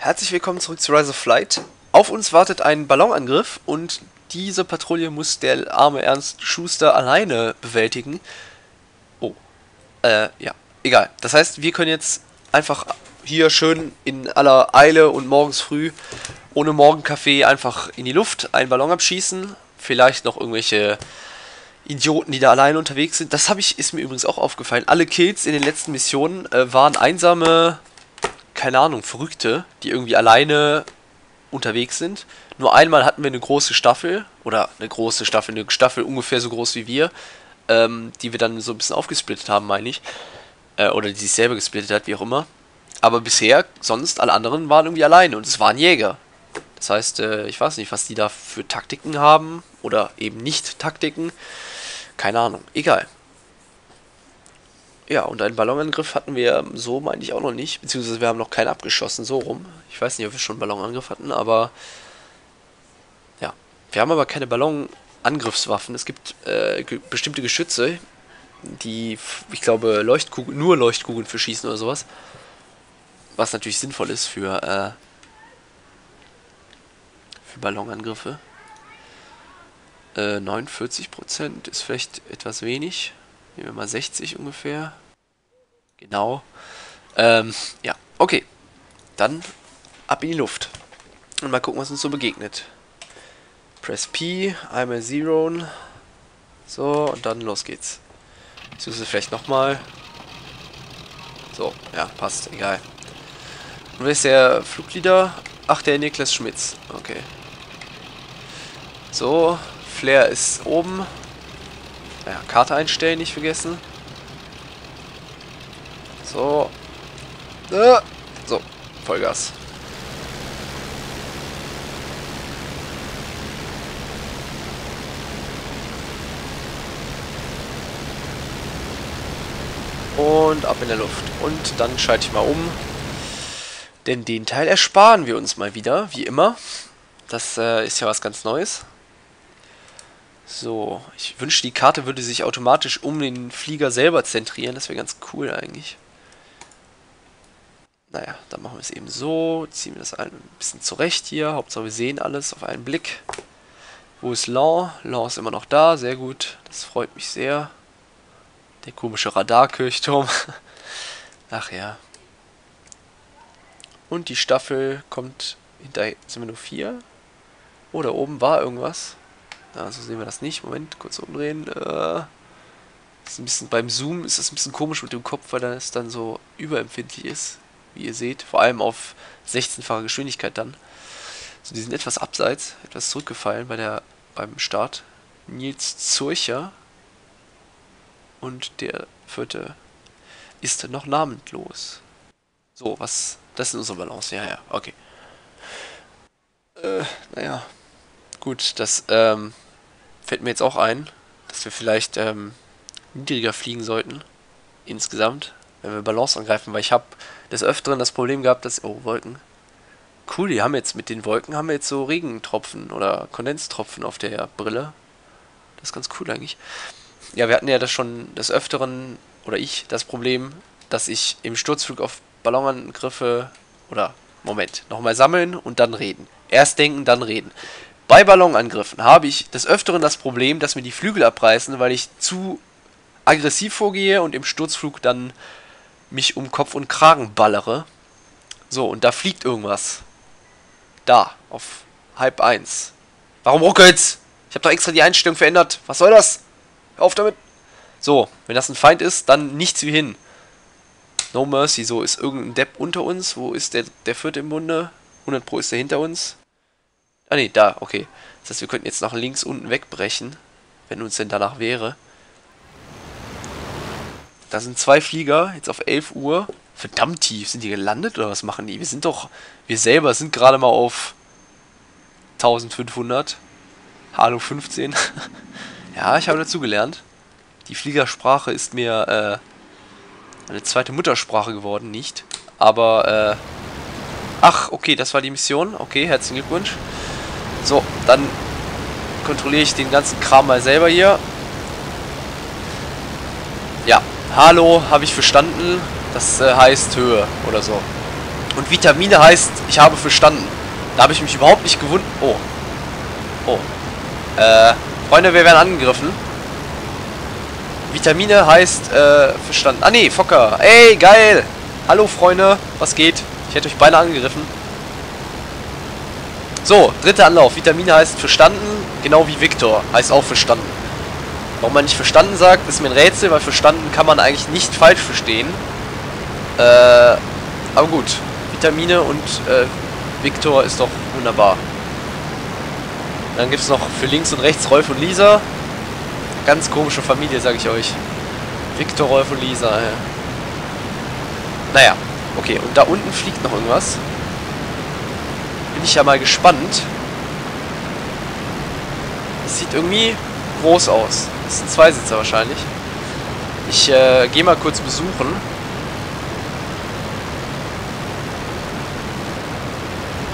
Herzlich willkommen zurück zu Rise of Flight. Auf uns wartet ein Ballonangriff und diese Patrouille muss der arme Ernst Schuster alleine bewältigen. Oh, ja, egal. Das heißt, wir können jetzt einfach hier schön in aller Eile und morgens früh ohne Morgenkaffee einfach in die Luft einen Ballon abschießen. Vielleicht noch irgendwelche Idioten, die da alleine unterwegs sind. Das ist mir übrigens auch aufgefallen. Alle Kills in den letzten Missionen waren einsame, keine Ahnung, Verrückte, die irgendwie alleine unterwegs sind. Nur einmal hatten wir eine große Staffel, eine Staffel ungefähr so groß wie wir, die wir dann so ein bisschen aufgesplittet haben, meine ich. Oder die sich selber gesplittet hat, wie auch immer. Aber bisher, sonst, alle anderen waren irgendwie alleine und es waren Jäger. Das heißt, ich weiß nicht, was die da für Taktiken haben oder eben nicht Taktiken. Keine Ahnung, egal. Ja, und einen Ballonangriff hatten wir so, meine ich, auch noch nicht. Beziehungsweise wir haben noch keinen abgeschossen, so rum. Ich weiß nicht, ob wir schon einen Ballonangriff hatten, aber... Ja, wir haben aber keine Ballonangriffswaffen. Es gibt bestimmte Geschütze, die, ich glaube, Leuchtkugeln, nur Leuchtkugeln für schießen oder sowas. Was natürlich sinnvoll ist für Ballonangriffe. 49% ist vielleicht etwas wenig. Nehmen wir mal 60 ungefähr. Genau. Ja, okay. Dann ab in die Luft. Und mal gucken, was uns so begegnet. Press P, einmal zeroen. So, und dann los geht's. Beziehungsweise vielleicht nochmal. So, ja, passt. Egal. Und wer ist der Fluglieder? Ach, der Niklas Schmitz. Okay. So, Flair ist oben. Ja, Karte einstellen, nicht vergessen. So. So, Vollgas. Und ab in der Luft. Und dann schalte ich mal um. Denn den Teil ersparen wir uns mal wieder, wie immer. Das ist ja was ganz Neues. So, ich wünschte, die Karte würde sich automatisch um den Flieger selber zentrieren. Das wäre ganz cool eigentlich. Naja, dann machen wir es eben so. Ziehen wir das ein bisschen zurecht hier. Hauptsache wir sehen alles auf einen Blick. Wo ist Lan? Lan ist immer noch da. Sehr gut. Das freut mich sehr. Der komische Radarkirchturm. Ach ja. Und die Staffel kommt hinterher. Sind wir nur 4? Oh, da oben war irgendwas. Also sehen wir das nicht. Moment, kurz umdrehen. Ist ein bisschen, beim Zoom ist das ein bisschen komisch mit dem Kopf, weil das dann so überempfindlich ist, wie ihr seht. Vor allem auf 16-fache Geschwindigkeit dann. So, die sind etwas abseits, etwas zurückgefallen beim Start. Nils Zürcher und der vierte ist noch namenlos. So, was? Das ist unsere Balance. Ja, okay. Naja. Gut, das fällt mir jetzt auch ein, dass wir vielleicht niedriger fliegen sollten, insgesamt, wenn wir Balance angreifen, weil ich habe des Öfteren das Problem gehabt, dass... Oh, Wolken. Cool, die haben jetzt mit den Wolken so Regentropfen oder Kondenstropfen auf der Brille. Das ist ganz cool eigentlich. Ja, wir hatten ja das schon des Öfteren, oder ich, das Problem, dass ich im Sturzflug auf Ballonangriffe... Oder, Moment, nochmal sammeln und dann reden. Erst denken, dann reden. Bei Ballonangriffen habe ich des Öfteren das Problem, dass mir die Flügel abreißen, weil ich zu aggressiv vorgehe und im Sturzflug dann mich um Kopf und Kragen ballere. So, und da fliegt irgendwas. Da, auf 12:30. Warum ruckelt's? Ich habe doch extra die Einstellung verändert. Was soll das? Hör auf damit. So, wenn das ein Feind ist, dann nichts wie hin. No mercy, so ist irgendein Depp unter uns. Wo ist der vierte im Bunde? 100% ist der hinter uns. Ah ne, da, okay. Das heißt, wir könnten jetzt nach links unten wegbrechen, wenn uns denn danach wäre. Da sind 2 Flieger, jetzt auf 11 Uhr. Verdammt tief, sind die gelandet oder was machen die? Wir selber sind gerade mal auf 1500. Hallo 15. Ja, ich habe dazugelernt. Die Fliegersprache ist mir eine zweite Muttersprache geworden, nicht? Aber ach, okay, das war die Mission. Okay, herzlichen Glückwunsch. So, dann kontrolliere ich den ganzen Kram mal selber hier. Ja, hallo, habe ich verstanden. Das heißt Höhe oder so. Und Vitamine heißt, ich habe verstanden. Da habe ich mich überhaupt nicht gewundert. Oh. Oh. Freunde, wir werden angegriffen. Vitamine heißt, verstanden. Ah, nee, Fokker. Ey, geil. Hallo, Freunde. Was geht? Ich hätte euch beinahe angegriffen. So, dritter Anlauf. Vitamine heißt verstanden. Genau wie Victor heißt auch verstanden. Warum man nicht verstanden sagt, ist mir ein Rätsel, weil verstanden kann man eigentlich nicht falsch verstehen. Aber gut. Vitamine und Victor ist doch wunderbar. Dann gibt es noch für links und rechts Rolf und Lisa. Ganz komische Familie, sage ich euch. Victor, Rolf und Lisa. Ja. Naja, okay. Und da unten fliegt noch irgendwas. Bin ich ja mal gespannt. Das sieht irgendwie groß aus. Das ist ein Zweisitzer wahrscheinlich. Ich gehe mal kurz besuchen.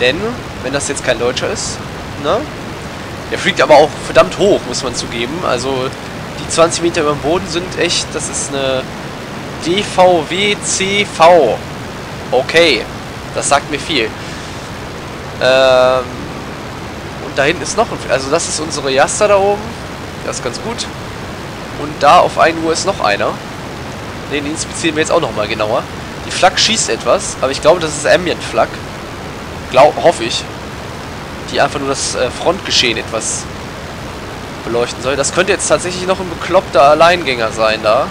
Denn, wenn das jetzt kein Deutscher ist, ne? Der fliegt aber auch verdammt hoch, muss man zugeben. Also, die 20 Meter über dem Boden sind echt, das ist eine DVW-CV. Okay, das sagt mir viel. Und da hinten ist noch ein... Also, das ist unsere Jasta da oben. Das ist ganz gut. Und da auf 1 Uhr ist noch einer. Den inspizieren wir jetzt auch nochmal genauer. Die Flak schießt etwas, aber ich glaube, das ist Ambient Flak. Hoffe ich. Die einfach nur das Frontgeschehen etwas beleuchten soll. Das könnte jetzt tatsächlich noch ein bekloppter Alleingänger sein da.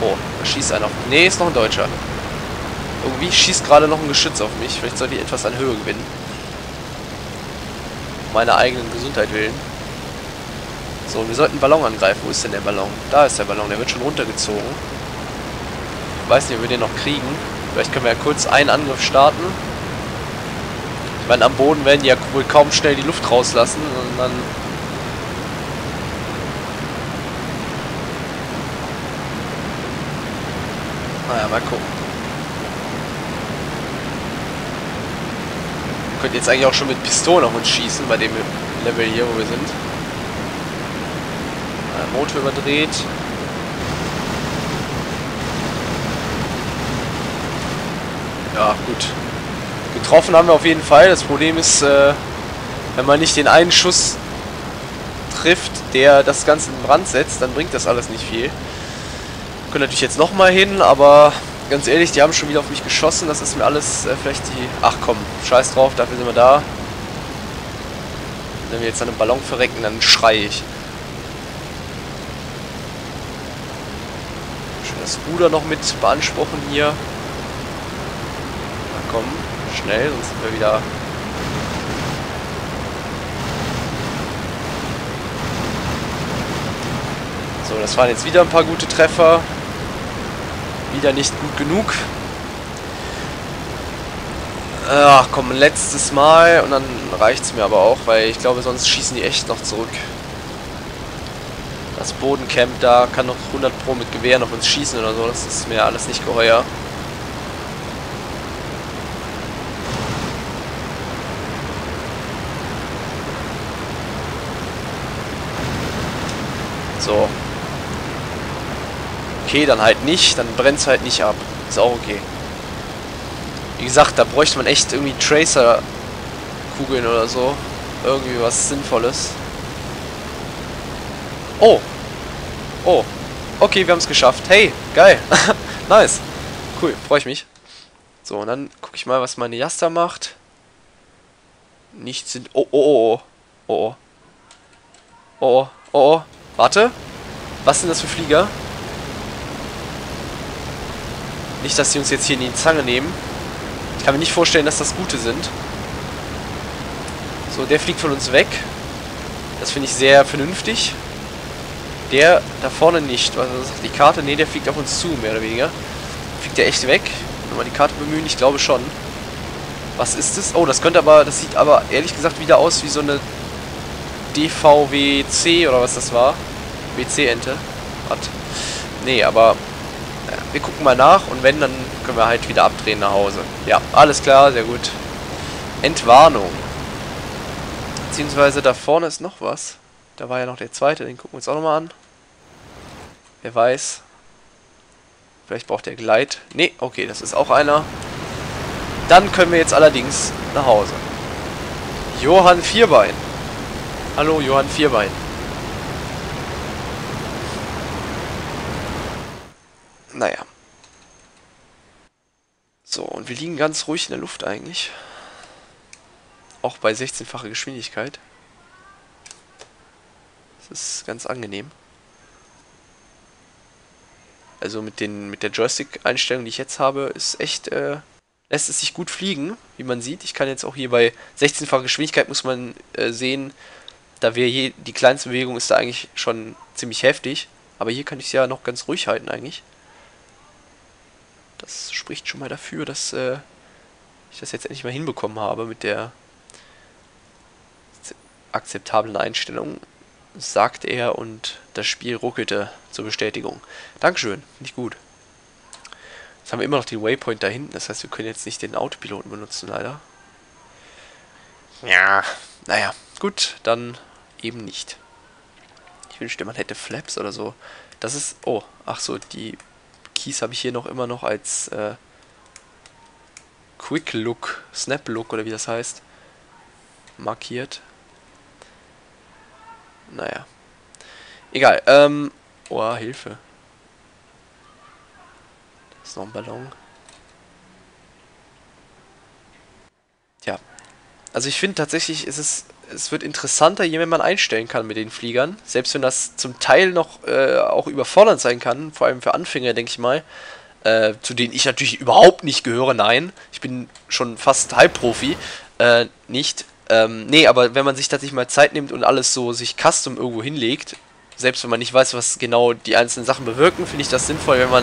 Oh, da schießt einer auf mich. Nee, ist noch ein Deutscher. Irgendwie schießt gerade noch ein Geschütz auf mich. Vielleicht sollte ich etwas an Höhe gewinnen. Meiner eigenen Gesundheit willen. So, wir sollten einen Ballon angreifen. Wo ist denn der Ballon? Da ist der Ballon. Der wird schon runtergezogen. Ich weiß nicht, ob wir den noch kriegen. Vielleicht können wir ja kurz einen Angriff starten. Ich meine, am Boden werden die ja wohl kaum schnell die Luft rauslassen und dann... Naja, mal gucken. Wir könnten jetzt eigentlich auch schon mit Pistolen auf uns schießen, bei dem Level hier, wo wir sind. Der Motor überdreht. Ja, gut. Getroffen haben wir auf jeden Fall. Das Problem ist, wenn man nicht den einen Schuss trifft, der das Ganze in Brand setzt, dann bringt das alles nicht viel. Wir können natürlich jetzt nochmal hin, aber ganz ehrlich, die haben schon wieder auf mich geschossen. Das ist mir alles vielleicht die... Ach komm, scheiß drauf, dafür sind wir da. Wenn wir jetzt an einem Ballon verrecken, dann schreie ich. Schön das Ruder noch mit beanspruchen hier. Na komm. Schnell, sonst sind wir wieder... So, das waren jetzt wieder ein paar gute Treffer. Wieder nicht gut genug. Ach komm, ein letztes Mal und dann reicht es mir aber auch, weil ich glaube, sonst schießen die echt noch zurück. Das Bodencamp da kann noch 100 Pro mit Gewehren auf uns schießen oder so. Das ist mir alles nicht geheuer. So. Okay, dann halt nicht. Dann brennt es halt nicht ab. Ist auch okay. Wie gesagt, da bräuchte man echt irgendwie Tracer-Kugeln oder so. Irgendwie was Sinnvolles. Oh. Oh. Okay, wir haben es geschafft. Hey, geil. Nice. Cool, freue ich mich. So, und dann gucke ich mal, was meine Jasta macht. Nichts sind... Oh, oh, oh, oh. Oh, oh. Oh, oh. Warte, was sind das für Flieger? Nicht, dass die uns jetzt hier in die Zange nehmen. Ich kann mir nicht vorstellen, dass das gute sind. So, der fliegt von uns weg. Das finde ich sehr vernünftig. Der da vorne nicht. Was sagt die Karte? Ne, der fliegt auf uns zu, mehr oder weniger. Fliegt der echt weg? Nochmal die Karte bemühen, ich glaube schon. Was ist das? Oh, das könnte aber, das sieht aber ehrlich gesagt wieder aus wie so eine DVWC oder was das war. WC-Ente. Was? Nee, aber ja, wir gucken mal nach und wenn, dann können wir halt wieder abdrehen nach Hause. Ja, alles klar, sehr gut. Entwarnung. Beziehungsweise da vorne ist noch was. Da war ja noch der zweite, den gucken wir uns auch nochmal an. Wer weiß. Vielleicht braucht der Gleit. Nee, okay, das ist auch einer. Dann können wir jetzt allerdings nach Hause. Johann Vierbein. Hallo, Johann Vierbein. Naja. So, und wir liegen ganz ruhig in der Luft eigentlich. Auch bei 16-facher Geschwindigkeit. Das ist ganz angenehm. Also mit der Joystick-Einstellung, die ich jetzt habe, ist echt, lässt es sich gut fliegen, wie man sieht. Ich kann jetzt auch hier bei 16-facher Geschwindigkeit, muss man sehen, da wir hier, die kleinste Bewegung ist da eigentlich schon ziemlich heftig. Aber hier kann ich es ja noch ganz ruhig halten eigentlich. Das spricht schon mal dafür, dass ich das jetzt endlich mal hinbekommen habe mit der akzeptablen Einstellung, sagte er, und das Spiel ruckelte zur Bestätigung. Dankeschön, nicht gut. Jetzt haben wir immer noch den Waypoint da hinten, das heißt, wir können jetzt nicht den Autopiloten benutzen, leider. Ja, naja, gut, dann eben nicht. Ich wünschte, man hätte Flaps oder so. Das ist, oh, ach so, die Keys habe ich hier noch immer noch als Quick Look, Snap Look oder wie das heißt, markiert. Naja. Egal. Oh, Hilfe. Das ist noch ein Ballon. Tja. Also ich finde tatsächlich, es wird interessanter, je mehr man einstellen kann mit den Fliegern. Selbst wenn das zum Teil noch auch überfordernd sein kann. Vor allem für Anfänger, denke ich mal. Zu denen ich natürlich überhaupt nicht gehöre. Nein. Ich bin schon fast Halbprofi. Nicht. Nee, aber wenn man sich tatsächlich mal Zeit nimmt und alles so sich custom irgendwo hinlegt, selbst wenn man nicht weiß, was genau die einzelnen Sachen bewirken, finde ich das sinnvoll, wenn man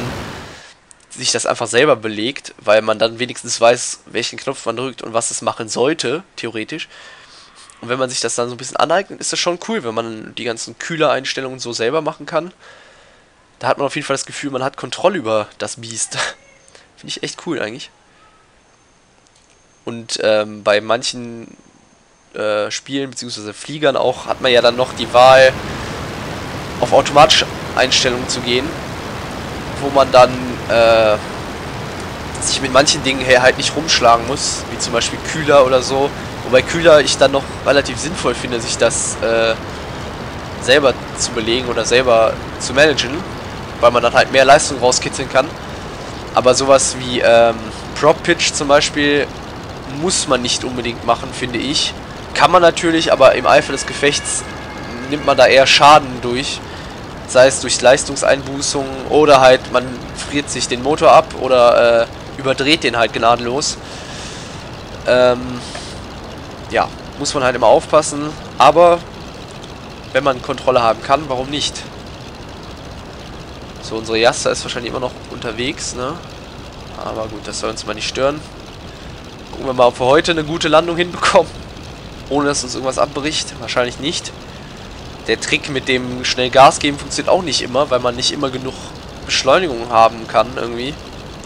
sich das einfach selber belegt, weil man dann wenigstens weiß, welchen Knopf man drückt und was es machen sollte, theoretisch. Und wenn man sich das dann so ein bisschen aneignet, ist das schon cool, wenn man die ganzen Kühlereinstellungen so selber machen kann. Da hat man auf jeden Fall das Gefühl, man hat Kontrolle über das Biest. Finde ich echt cool eigentlich. Und bei manchen Spielen bzw. Fliegern auch, hat man ja dann noch die Wahl, auf automatische Einstellungen zu gehen, wo man dann sich mit manchen Dingen halt nicht rumschlagen muss, wie zum Beispiel Kühler oder so, wobei Kühler ich dann noch relativ sinnvoll finde, sich das selber zu belegen oder selber zu managen, weil man dann halt mehr Leistung rauskitzeln kann, aber sowas wie Prop Pitch zum Beispiel muss man nicht unbedingt machen, finde ich. Kann man natürlich, aber im Eifer des Gefechts nimmt man da eher Schaden durch. Sei es durch Leistungseinbußungen oder halt man friert sich den Motor ab oder überdreht den halt gnadenlos. Ja, muss man halt immer aufpassen. Aber wenn man Kontrolle haben kann, warum nicht? So, unsere Jasta ist wahrscheinlich immer noch unterwegs, ne? Aber gut, das soll uns mal nicht stören. Gucken wir mal, ob wir heute eine gute Landung hinbekommen. Ohne dass uns irgendwas abbricht. Wahrscheinlich nicht. Der Trick mit dem schnell Gas geben funktioniert auch nicht immer, weil man nicht immer genug Beschleunigung haben kann irgendwie.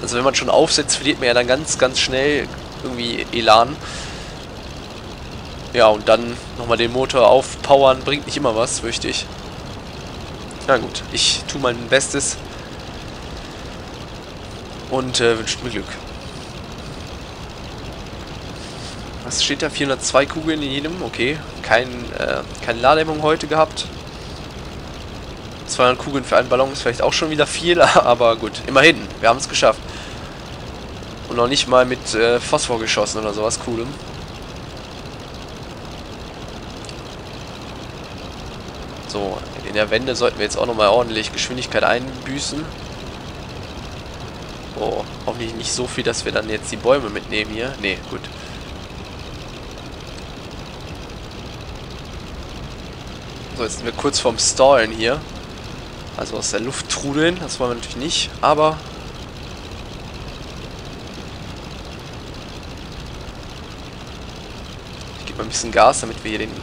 Also wenn man schon aufsetzt, verliert man ja dann ganz, ganz schnell irgendwie Elan. Ja, und dann nochmal den Motor aufpowern, bringt nicht immer was, fürchte ich. Na gut, ich tue mein Bestes. Und wünsche mir Glück. Was steht da? 402 Kugeln in jedem. Okay, keine Ladehemmung heute gehabt. 200 Kugeln für einen Ballon ist vielleicht auch schon wieder viel, aber gut, immerhin, wir haben es geschafft. Und noch nicht mal mit Phosphor geschossen oder sowas Coolem. So, in der Wende sollten wir jetzt auch nochmal ordentlich Geschwindigkeit einbüßen. Oh, hoffentlich nicht so viel, dass wir dann jetzt die Bäume mitnehmen hier. Nee, gut. Jetzt sind wir kurz vorm Stallen hier. Also aus der Luft trudeln, das wollen wir natürlich nicht, aber ich gebe mal ein bisschen Gas, damit wir hier den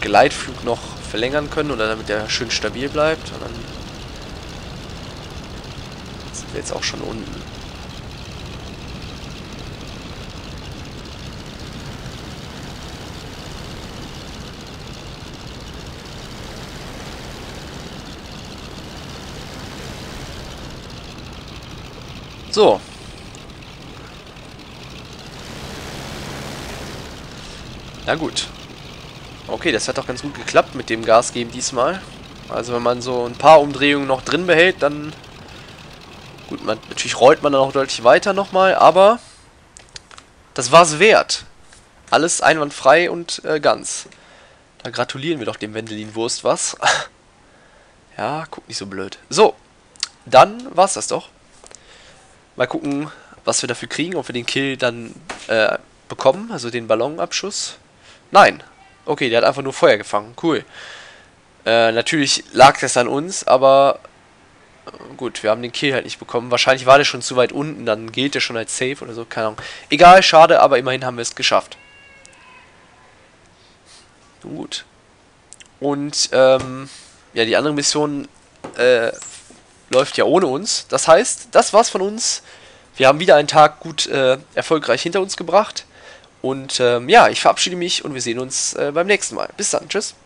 Gleitflug noch verlängern können oder damit er schön stabil bleibt. Und dann sind wir jetzt auch schon unten. So. Na gut. Okay, das hat doch ganz gut geklappt mit dem Gas geben diesmal. Also wenn man so ein paar Umdrehungen noch drin behält, dann... Gut, man, natürlich rollt man dann auch deutlich weiter nochmal, aber... Das war's wert. Alles einwandfrei und ganz. Da gratulieren wir doch dem Wendelin Wurstwasser. Ja, guck nicht so blöd. So, dann war's das doch. Mal gucken, was wir dafür kriegen, ob wir den Kill dann bekommen, also den Ballonabschuss. Nein. Okay, der hat einfach nur Feuer gefangen. Cool. Natürlich lag das an uns, aber gut, wir haben den Kill halt nicht bekommen. Wahrscheinlich war der schon zu weit unten, dann gilt der schon als safe oder so, keine Ahnung. Egal, schade, aber immerhin haben wir es geschafft. Gut. Und ja, die andere Mission läuft ja ohne uns. Das heißt, das war's von uns. Wir haben wieder einen Tag gut erfolgreich hinter uns gebracht. Und ja, ich verabschiede mich und wir sehen uns beim nächsten Mal. Bis dann, tschüss.